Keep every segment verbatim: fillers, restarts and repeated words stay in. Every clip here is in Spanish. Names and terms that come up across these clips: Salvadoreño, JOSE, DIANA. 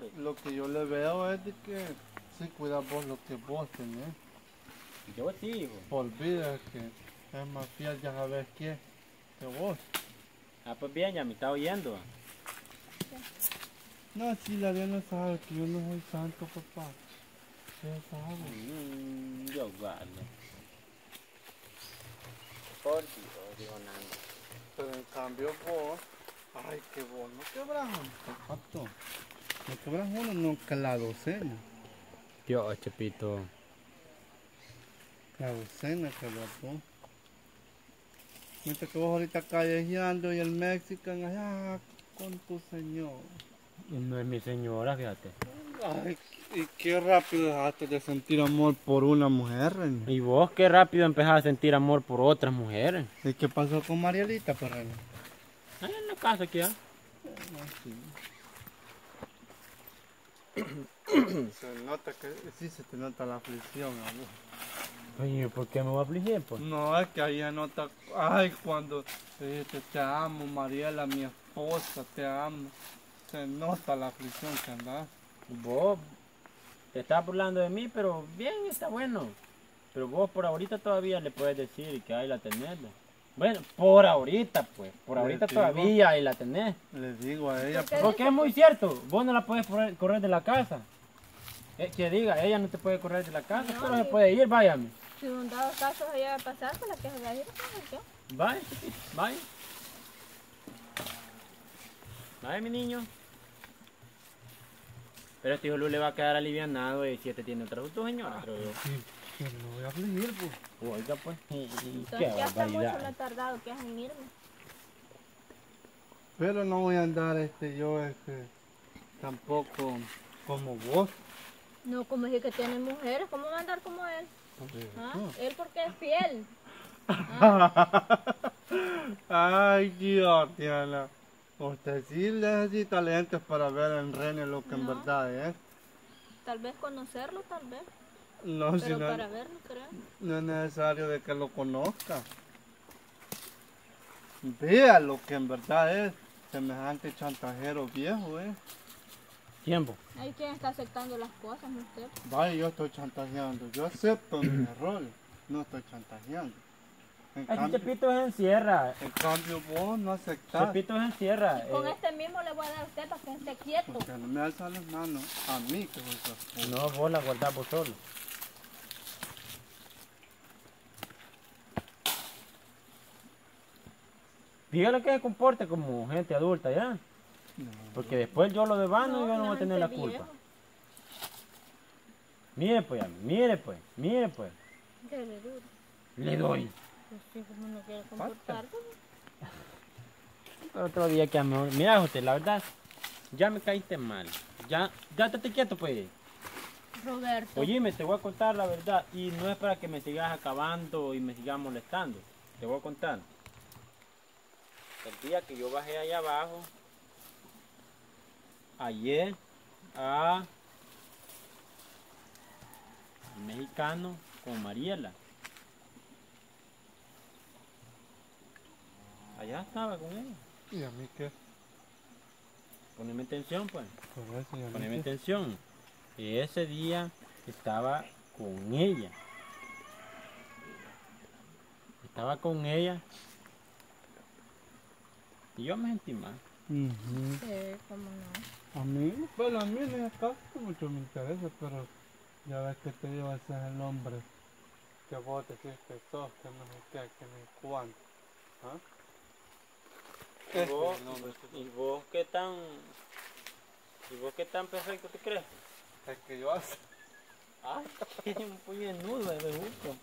padre. Lo que yo le veo es de que si cuidas vos lo que vos tenés. Yo sí, hijo. Olvidas que es más fiel, ya sabes que, que vos. Ah, pues bien, ya me está oyendo. No, si la Diana sabe que yo no soy santo, papá. Ya sabe. Mm, yo vale. Por Dios, digo nada. Pero en cambio vos, ay, que vos no quebras uno. Pato, no quebras uno, no que la docena. Yo, Chepito. La docena quebras vos. Mientras que vos ahorita callejeando y el mexicano allá con tu señor. No es mi señora, fíjate. Ay, y qué rápido dejaste de sentir amor por una mujer, reña. Y vos qué rápido empezás a sentir amor por otras mujeres. ¿Y qué pasó con Marielita, perreña? Ay, en la casa aquí, ¿ah? ¿Eh? No, sí. Se nota que sí se te nota la aflicción, amor. Oye, ¿por qué me voy a afligir, pues? No, es que ahí anota... Ay, cuando te dijiste, te amo, Mariela, mi esposa, te amo. Se nota la aflicción que andás. Vos te estás burlando de mí, pero bien, está bueno. Pero vos por ahorita todavía le puedes decir que ahí la tenés. Bueno, por ahorita, pues. Por le ahorita digo, todavía ahí la tenés. Le digo a ella... Porque pues, es muy cierto. Vos no la puedes correr de la casa. Eh, que diga, ella no te puede correr de la casa, no, pero se puede ir, váyame. Si en un dado caso ella va a pasar, pues la que se va a ir, pues yo. Bye, bye. Bye, mi niño. Pero este Jolú le va a quedar alivianado y si este tiene otra justo señora, creo yo. Sí, pero no voy a fingir, pues. Oiga, pues. Entonces qué ya está mucho lo tardado que es fingirme. Pero no voy a andar este yo este tampoco como vos. No, como es que tiene mujeres, ¿cómo va a andar como él? ¿Ah? Él porque es fiel. ¿Ah? Ay, Dios, Diana. Usted sí necesita lentes para ver en René lo que no, en verdad es. Tal vez conocerlo, tal vez. No, pero si no, para verlo, creo. No es necesario de que lo conozca. Vea lo que en verdad es. Semejante chantajero viejo, ¿eh? Tiempo. Hay quien está aceptando las cosas, ¿no usted? Vaya, yo estoy chantajeando. Yo acepto mi error. No estoy chantajeando. En Ay, cambio, Chepito se encierra. En cambio vos no aceptás. Chepito se encierra. Y con eh, este mismo le voy a dar a usted para que esté quieto. Porque no me alza las manos a mí que vos. No, vos la guardás vos solo. Dígale que se comporte como gente adulta, ¿ya? No, porque después yo lo devano no, y yo no voy a tener la culpa. Viejo. Mire pues, mire pues, mire pues. Dele duro. Le doy. Pues sí, como no quiere comportarse. Pero otro día que a mejor. Mira, José, la verdad, ya me caíste mal. Ya, ya te quieto pues. Roberto. Oye, te voy a contar la verdad y no es para que me sigas acabando y me sigas molestando. Te voy a contar. El día que yo bajé allá abajo, ayer a un mexicano con Mariela. Allá estaba con ella. ¿Y a mí qué? Poneme atención, pues. Poneme atención. Y ese día estaba con ella. Estaba con ella. Y yo me sentí mal. Uh-huh. Sí, cómo no. A mí, bueno, a mí en ese caso mucho me interesa, pero ya ves que te digo, ese es el hombre que vos decís que sos, que no sé qué, que ni cuánto. ¿Ah? ¿Y, vos, ¿Y vos qué tan, y vos qué tan perfecto te crees? Es que yo hace. Ah, un puñenudo de gusto.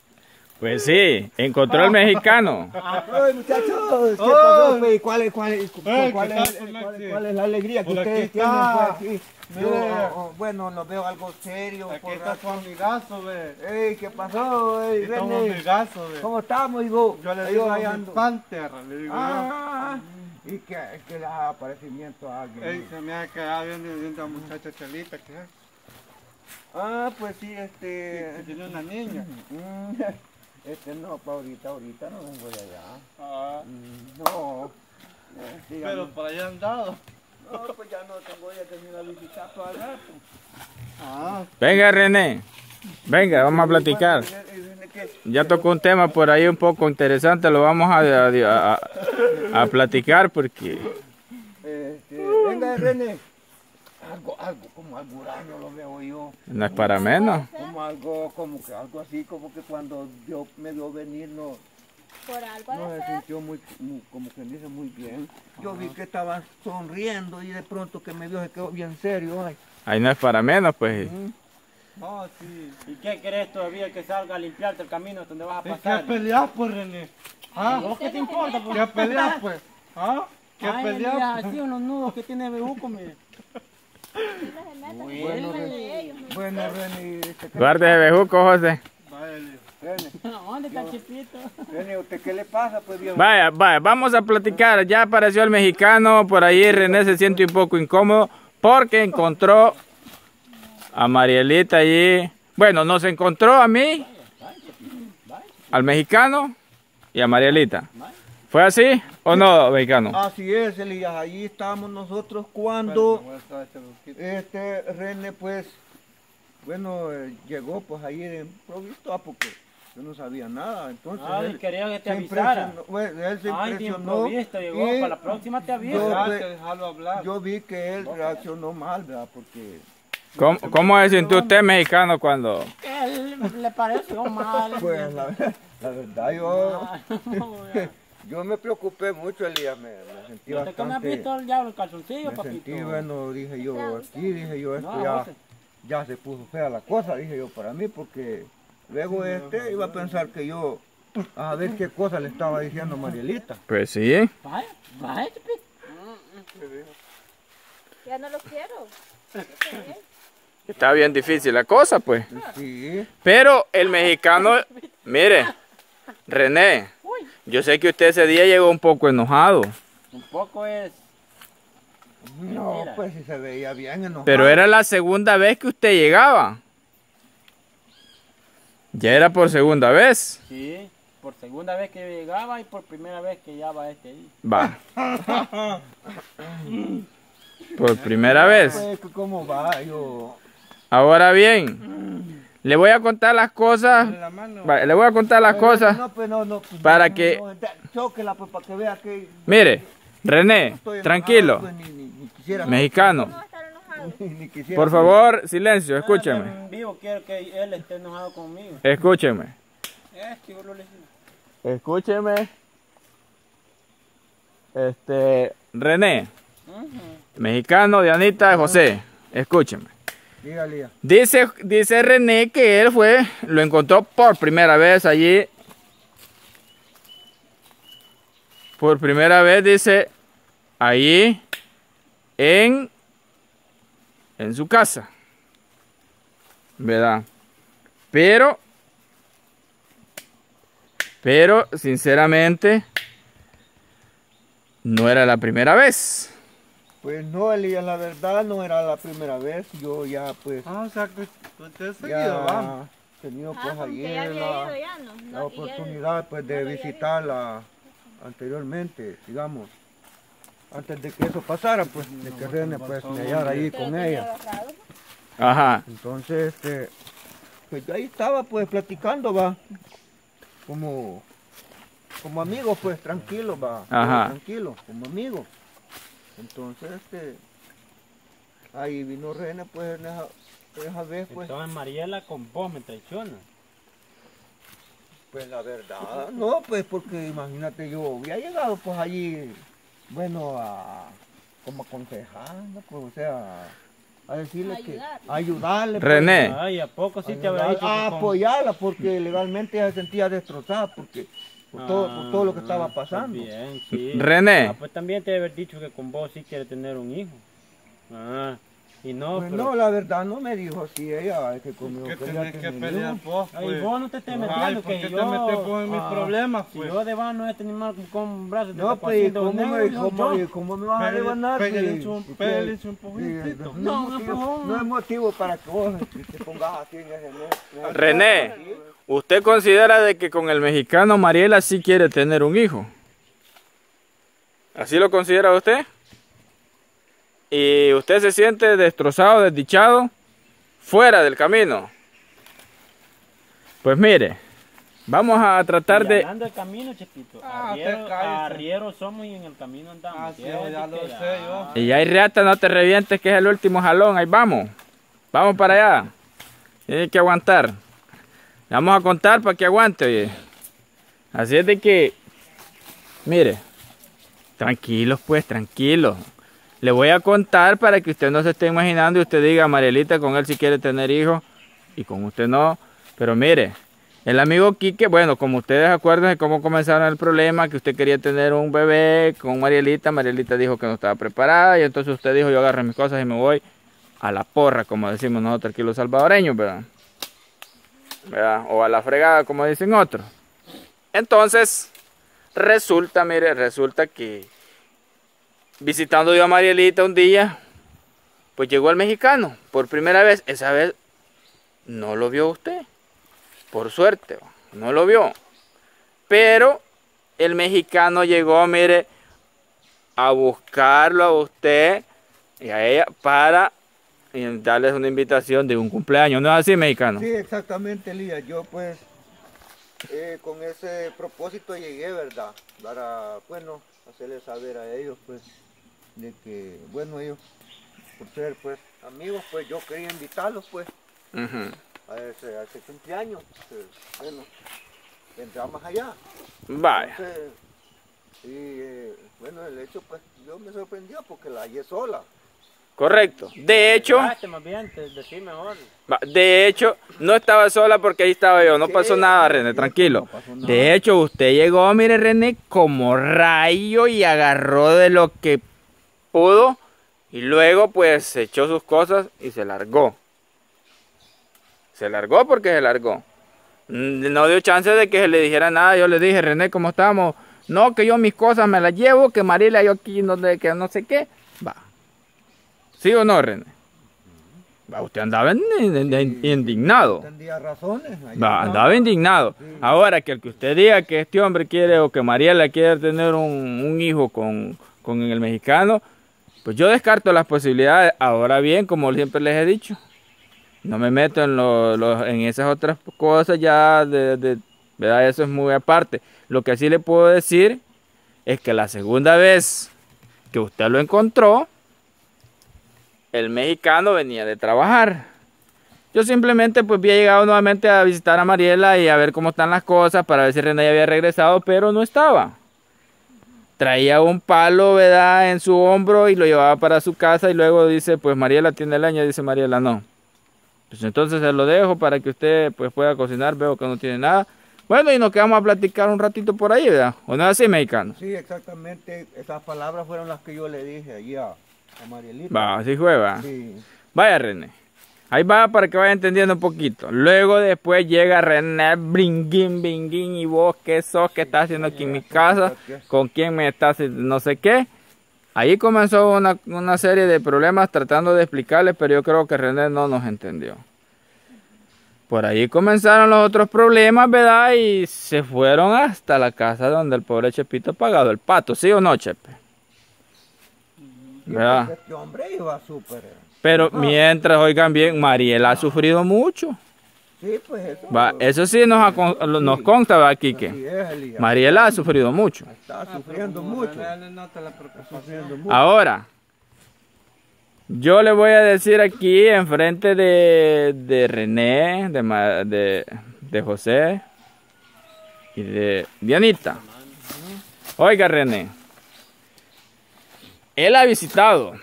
Pues sí, encontró el mexicano. ¡Ay, muchachos! ¿Qué pasó? ¿Cuál, cuál, cuál, cuál, es, cuál, ¿Cuál es la alegría que ustedes tienen aquí? Yo, oh, bueno, lo veo algo serio. Aquí por está tu amigazo, ve. Ey, ¿qué pasó? Ey, amigazo, ve. ¿Cómo estamos, hijo? Yo le digo ahí al Panther, le digo ah, yo. Y que, que les haga aparecimiento a alguien. Ey, se me ha quedado viendo una muchacha chelita, ¿qué es? Ah, pues sí, este... tiene una niña. Este no, para ahorita, ahorita no vengo de allá. Ah. No. Eh, pero para allá han dado. No, pues ya no tengo, ya tengo una visita para rato. Ah. Venga, René. Venga, vamos a platicar. Ya tocó un tema por ahí un poco interesante, lo vamos a, a, a, a platicar porque... Este, venga, René. Algo, algo, como algo huraño lo veo yo. No es para menos. Como algo, como que algo así, como que cuando Dios me dio venir, no... Por algo no se sintió muy, muy, como que me dice, muy bien. Yo Ajá. vi que estaba sonriendo y de pronto que me vio se quedó bien serio. Ay. Ahí no es para menos, pues. ¿Mm? No, sí. ¿Y qué querés todavía que salga a limpiarte el camino donde vas a pasar? ¿Qué peleas, pues, René? ¿Ah? ¿Vos qué te importa? Pues? ¿Qué peleas, pues? ¿Ah? ¿Qué Ay, peleas? Mira, así unos nudos que tiene Bebuco, mire. Bueno, René. Bueno, René. Guarde de Bebuco, José. Vale. ¿Dónde está Chipito? ¿Usted qué le pasa? Pues, vaya, vaya, vamos a platicar. Ya apareció el mexicano, por ahí René se siente un poco incómodo porque encontró a Marielita allí. Bueno, nos encontró a mí, al mexicano y a Marielita. ¿Fue así o no, mexicano? Así es, Elías, allí estábamos nosotros cuando este René, pues, bueno, eh, llegó pues ahí de improviso porque... Yo no sabía nada, entonces Ay, él quería que te avisara. Bueno, él se Ay, impresionó. Te llegó, y para la próxima te aviso. Yo, ah, te yo vi que él reaccionó mal, ¿verdad? Porque... ¿Cómo, cómo se sintió usted, mexicano, cuando...? Él le pareció mal. Pues la, la verdad yo... yo me preocupé mucho, Elías, me, me sentí yo bastante... ¿Te has visto ya los calzoncillos, papito? Me sentí, bueno, dije yo, aquí, dije yo, esto no, ya, ya se puso fea la cosa, dije yo, para mí, porque... Luego este iba a pensar que yo, a ver qué cosa le estaba diciendo a Marielita. Pues sí, ¿eh? Vaya, vaya. Ya no lo quiero. Está bien difícil la cosa, pues. Sí. Pero el mexicano, mire, René, yo sé que usted ese día llegó un poco enojado. Un poco es... No, pues si se veía bien enojado. Pero era la segunda vez que usted llegaba. ¿Ya era por segunda vez? Sí, por segunda vez que llegaba y por primera vez que ya va este ahí. Va. Por primera vez. ¿Cómo va? Yo... Ahora bien, le voy a contar las cosas. Le voy a contar las cosas para que... Mire, René, tranquilo. Mexicano. Por favor, silencio, escúcheme. Vivo quiero que él esté enojado conmigo. Escúcheme. Escúcheme. Este, René. Mexicano, Dianita, José. Escúcheme. Dice, dice René que él fue, lo encontró por primera vez allí. Por primera vez, dice, allí en... en su casa, ¿verdad? Pero, pero sinceramente, no era la primera vez. Pues no, Elías, la verdad no era la primera vez. Yo ya pues... Ah, o sea, que usted se ha tenido pues ah, ayer la, no, no, la oportunidad él, pues de no visitarla anteriormente, digamos. Antes de que eso pasara, pues, de que René, pues, me hallara ahí con ella. Ajá. Entonces, este, pues, yo ahí estaba, pues, platicando, va, como, como amigos, pues, tranquilo, va, Ajá. tranquilo, como amigos. Entonces, este, ahí vino René, pues, en esa, esa vez, pues. Entonces, Mariela, con vos me traicionas. Pues, la verdad, no, pues, porque, imagínate, yo había llegado, pues, allí... Bueno, a, como aconsejando, pues, o sea, a decirle ayudarle. que ayudarle. René. Pues, ay, ¿a poco sí ayudar, te habrá dicho? A apoyarla, porque legalmente ella se sentía destrozada porque, por, ah, todo, por todo lo que estaba pasando. Bien, sí. René. Ah, pues también te debe haber dicho que con vos sí quiere tener un hijo. Ah, y no. Pues pero... no, la verdad no me dijo así ella, es que conmigo que tenés que pelear vos. Pues. Ay, vos no te estés metiendo, que yo... te metes vos en mis ah, problemas, pues. Si yo de vano no voy a tener mal con brazos de no, pues, ¿cómo, ¿cómo, ¿cómo me vas a devanar? Pégale un poquito. No, no, no. No es motivo para que vos te pongas así en ese mes. René, ¿usted considera de que con el mexicano Mariela sí quiere tener un hijo? ¿Así lo considera usted? y usted se siente destrozado, desdichado, fuera del camino, pues mire, vamos a tratar y de... Hablando del camino, Chepito, ah, arrieros arriero somos y en el camino andamos. Ah, sí, ya lo ya... sé yo. Y ahí reata, no te revientes que es el último jalón, ahí vamos. Vamos para allá. Tiene que aguantar. Le vamos a contar para que aguante, oye. Así es de que... Mire. Tranquilos pues, tranquilos. Le voy a contar para que usted no se esté imaginando y usted diga, Marielita, con él si quiere tener hijos y con usted no. Pero mire... El amigo Quique, bueno, como ustedes acuerdan de cómo comenzaron el problema, que usted quería tener un bebé con Marielita, Marielita dijo que no estaba preparada y entonces usted dijo, yo agarro mis cosas y me voy a la porra, como decimos nosotros aquí los salvadoreños, ¿verdad? ¿verdad? O a la fregada, como dicen otros. Entonces, resulta, mire, resulta que visitando yo a Marielita un día, pues llegó el mexicano por primera vez. Esa vez no lo vio usted. Por suerte, no lo vio. Pero el mexicano llegó, mire, a buscarlo a usted y a ella para darles una invitación de un cumpleaños. ¿No es así, mexicano? Sí, exactamente, Elías. Yo, pues, eh, con ese propósito llegué, ¿verdad? Para, bueno, hacerles saber a ellos, pues, de que, bueno, ellos, por ser, pues, amigos, pues, yo quería invitarlos, pues. Uh-huh. A ese, a ese cumpleaños, pues, bueno, vendrá más allá. Vaya. Entonces, y eh, bueno, el hecho, pues, yo me sorprendía porque la hallé sola. Correcto. De hecho, de hecho, no estaba sola porque ahí estaba yo, no pasó nada, René, tranquilo. De hecho, usted llegó, mire, René, como rayo y agarró de lo que pudo y luego, pues, echó sus cosas y se largó. Se largó porque se largó. No dio chance de que se le dijera nada. Yo le dije, René, ¿cómo estamos? No, que yo mis cosas me las llevo, que Mariela yo aquí, no, que no sé qué. Va. ¿Sí o no, René? Va, usted andaba en, en, en, indignado. Tendría razones. Va, andaba indignado. Ahora, que el que usted diga que este hombre quiere o que Mariela quiere tener un, un hijo con, con el mexicano, pues yo descarto las posibilidades. Ahora bien, como siempre les he dicho, no me meto en, lo, lo, en esas otras cosas ya, de, de, ¿verdad? Eso es muy aparte. Lo que sí le puedo decir es que la segunda vez que usted lo encontró, el mexicano venía de trabajar. Yo simplemente pues había llegado nuevamente a visitar a Mariela y a ver cómo están las cosas para ver si René ya había regresado, pero no estaba. Traía un palo, ¿verdad?, en su hombro y lo llevaba para su casa y luego dice, pues Mariela tiene leña, dice Mariela no. Pues entonces se lo dejo para que usted pues pueda cocinar, veo que no tiene nada. Bueno, y nos quedamos a platicar un ratito por ahí, ¿verdad? ¿O no es así, mexicano? Sí, exactamente, esas palabras fueron las que yo le dije allí a, a Marielita. Va, así fue, va. Sí. Vaya, René. Ahí va para que vaya entendiendo un poquito. Luego después llega René, bringuín, bringuín, y vos, ¿qué sos? ¿Qué estás haciendo aquí en mi casa? ¿Con quién me estás haciendo no sé qué? Ahí comenzó una, una serie de problemas tratando de explicarles, pero yo creo que René no nos entendió. Por ahí comenzaron los otros problemas, ¿verdad? Y se fueron hasta la casa donde el pobre Chepito ha pagado el pato, ¿sí o no, Chepe? ¿Verdad? Este hombre iba súper. Pero mientras, oigan bien, Mariela ha sufrido mucho. Sí, pues eso. Va, eso sí nos, nos consta, ¿verdad, Quique? Sí, Mariela ha sufrido mucho. Está sufriendo mucho. Ahora, yo le voy a decir aquí, enfrente de, de René, de, de, de José y de Dianita. Oiga, René, él ha visitado.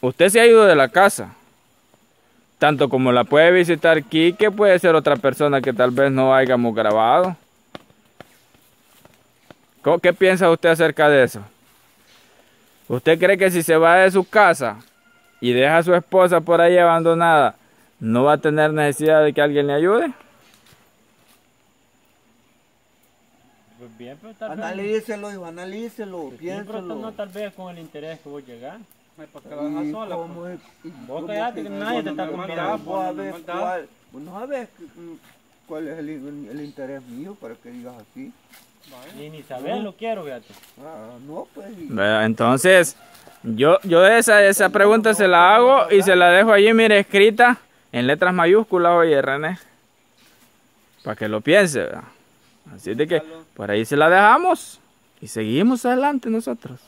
Usted se ha ido de la casa. Tanto como la puede visitar Quique, puede ser otra persona que tal vez no hayamos grabado. ¿Qué piensa usted acerca de eso? ¿Usted cree que si se va de su casa y deja a su esposa por ahí abandonada, no va a tener necesidad de que alguien le ayude? Pues bien, pero tal vez... Analícelo, hijo, analícelo, piénselo. No, tal vez con el interés que vos llegás. Porque vas sola. Vos callate que nadie te está convidando. Vos no sabes cuál es el, el interés mío para que digas así. Y ni saber lo quiero, gato. Ah, no, pues. Entonces, yo, yo esa, esa pregunta se la hago y se la dejo allí, mire, escrita en letras mayúsculas, oye, René. Para que lo piense, ¿verdad? Así de que por ahí se la dejamos y seguimos adelante nosotros.